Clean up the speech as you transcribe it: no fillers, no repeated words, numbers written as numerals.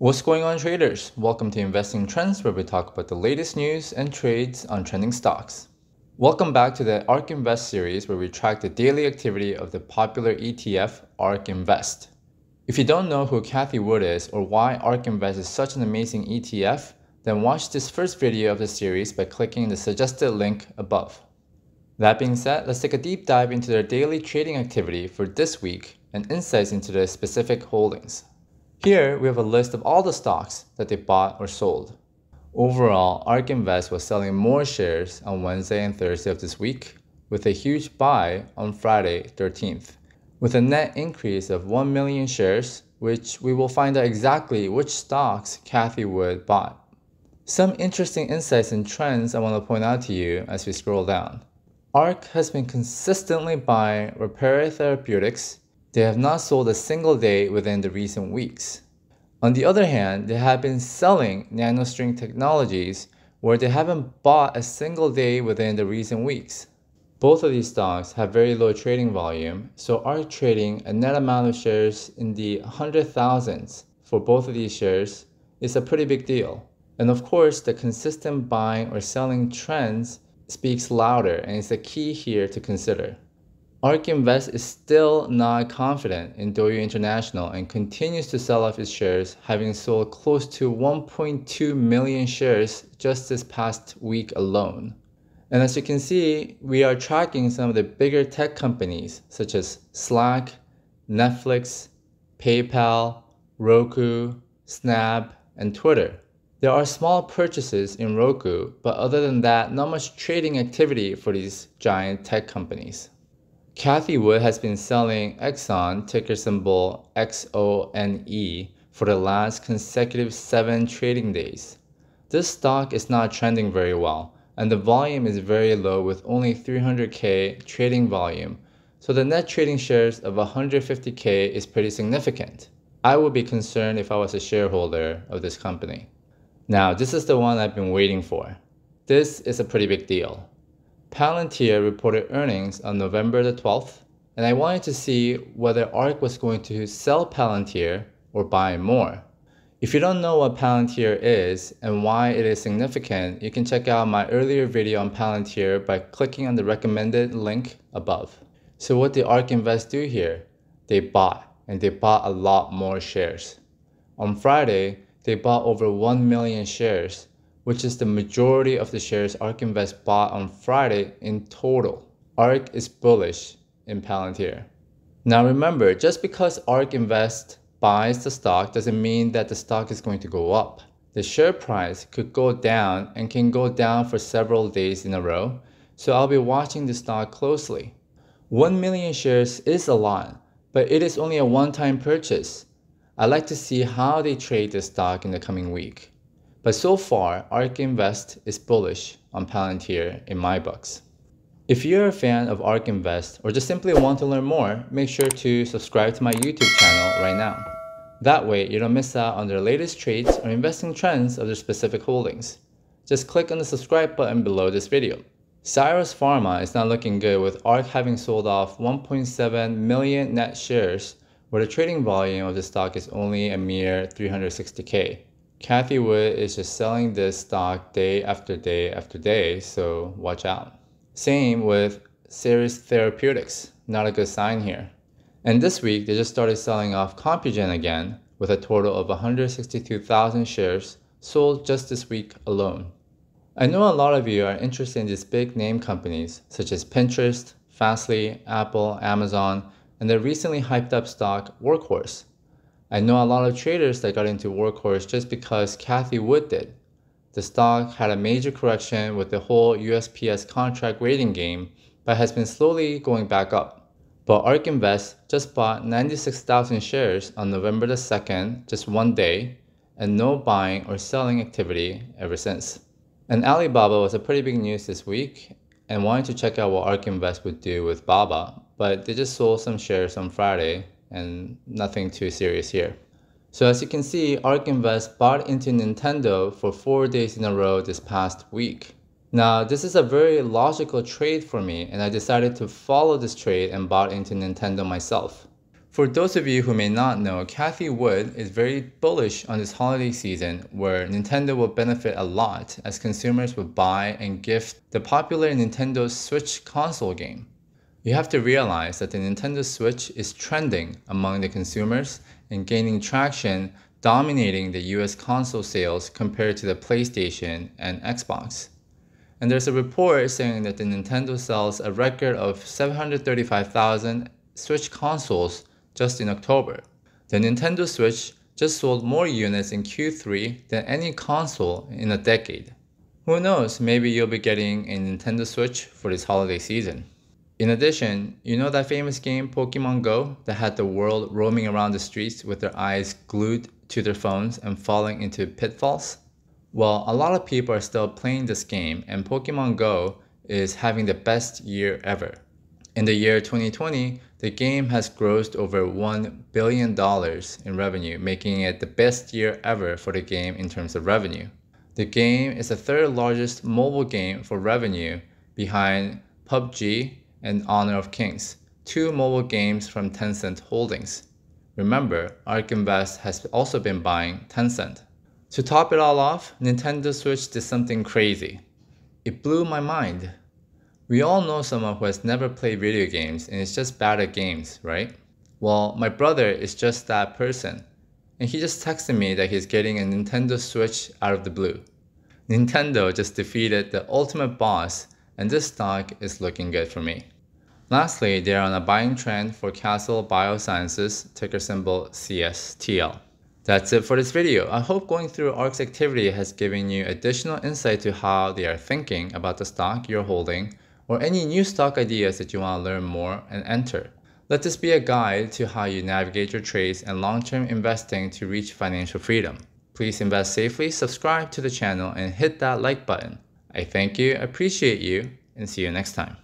What's going on, traders? Welcome to Investing Trends, where we talk about the latest news and trades on trending stocks. Welcome back to the ARK Invest series, where we track the daily activity of the popular ETF, ARK Invest. If you don't know who Cathie Wood is or why ARK Invest is such an amazing ETF, then watch this first video of the series by clicking the suggested link above. That being said, let's take a deep dive into their daily trading activity for this week and insights into their specific holdings. Here, we have a list of all the stocks that they bought or sold. Overall, ARK Invest was selling more shares on Wednesday and Thursday of this week, with a huge buy on Friday 13th, with a net increase of 1 million shares, which we will find out exactly which stocks Cathie Wood bought. Some interesting insights and trends I want to point out to you as we scroll down. ARK has been consistently buying Repair Therapeutics. They have not sold a single day within the recent weeks. On the other hand, they have been selling NanoString Technologies, where they haven't bought a single day within the recent weeks. Both of these stocks have very low trading volume, so are trading a net amount of shares in the 100,000s for both of these shares is a pretty big deal. And of course, the consistent buying or selling trends speaks louder and is the key here to consider. ARK Invest is still not confident in Doyu International and continues to sell off its shares, having sold close to 1.2 million shares just this past week alone. And as you can see, we are tracking some of the bigger tech companies such as Slack, Netflix, PayPal, Roku, Snap, and Twitter. There are small purchases in Roku, but other than that, not much trading activity for these giant tech companies. Cathie Wood has been selling Exxon, ticker symbol XONE, for the last consecutive 7 trading days. This stock is not trending very well, and the volume is very low with only 300K trading volume, so the net trading shares of 150K is pretty significant. I would be concerned if I was a shareholder of this company. Now, this is the one I've been waiting for. This is a pretty big deal. Palantir reported earnings on November the 12th, and I wanted to see whether ARK was going to sell Palantir or buy more. If you don't know what Palantir is and why it is significant, you can check out my earlier video on Palantir by clicking on the recommended link above. So what did ARK Invest do here? They bought, and they bought a lot more shares. On Friday, they bought over 1 million shares, which is the majority of the shares ARK Invest bought on Friday in total. ARK is bullish in Palantir. Now remember, just because ARK Invest buys the stock doesn't mean that the stock is going to go up. The share price could go down and can go down for several days in a row, so I'll be watching the stock closely. 1 million shares is a lot, but it is only a one-time purchase. I'd like to see how they trade this stock in the coming week. But so far, ARK Invest is bullish on Palantir in my books. If you're a fan of ARK Invest or just simply want to learn more, make sure to subscribe to my YouTube channel right now. That way, you don't miss out on their latest trades or investing trends of their specific holdings. Just click on the subscribe button below this video. Cyrus Pharma is not looking good, with ARK having sold off 1.7 million net shares, where the trading volume of the stock is only a mere 360K. Cathie Wood is just selling this stock day after day after day, so watch out. Same with Seres Therapeutics, not a good sign here. And this week, they just started selling off Compugen again, with a total of 162,000 shares sold just this week alone. I know a lot of you are interested in these big name companies, such as Pinterest, Fastly, Apple, Amazon, and the recently hyped up stock Workhorse. I know a lot of traders that got into Workhorse just because Cathie Wood did. The stock had a major correction with the whole USPS contract rating game, but has been slowly going back up. But ARK Invest just bought 96,000 shares on November the 2nd, just one day, and no buying or selling activity ever since. And Alibaba was a pretty big news this week, and wanted to check out what ARK Invest would do with Baba, but they just sold some shares on Friday, and nothing too serious here. So as you can see, ARK Invest bought into Nintendo for 4 days in a row this past week. Now, this is a very logical trade for me, and I decided to follow this trade and bought into Nintendo myself. For those of you who may not know, Cathie Wood is very bullish on this holiday season where Nintendo will benefit a lot as consumers will buy and gift the popular Nintendo Switch console game. You have to realize that the Nintendo Switch is trending among the consumers and gaining traction, dominating the US console sales compared to the PlayStation and Xbox. And there's a report saying that the Nintendo sells a record of 735,000 Switch consoles just in October. The Nintendo Switch just sold more units in Q3 than any console in a decade. Who knows, maybe you'll be getting a Nintendo Switch for this holiday season. In addition, you know that famous game Pokemon Go that had the world roaming around the streets with their eyes glued to their phones and falling into pitfalls? Well, a lot of people are still playing this game, and Pokemon Go is having the best year ever. In the year 2020, the game has grossed over $1 billion in revenue, making it the best year ever for the game in terms of revenue. The game is the third largest mobile game for revenue behind PUBG and Honor of Kings, two mobile games from Tencent Holdings. Remember, ARK Invest has also been buying Tencent. To top it all off, Nintendo Switch did something crazy. It blew my mind. We all know someone who has never played video games and is just bad at games, right? Well, my brother is just that person, and he just texted me that he's getting a Nintendo Switch out of the blue. Nintendo just defeated the ultimate boss, and this stock is looking good for me. Lastly, they're on a buying trend for Castle Biosciences, ticker symbol CSTL. That's it for this video. I hope going through ARK's activity has given you additional insight to how they are thinking about the stock you're holding, or any new stock ideas that you want to learn more and enter. Let this be a guide to how you navigate your trades and long-term investing to reach financial freedom. Please invest safely, subscribe to the channel, and hit that like button. I thank you, appreciate you, and see you next time.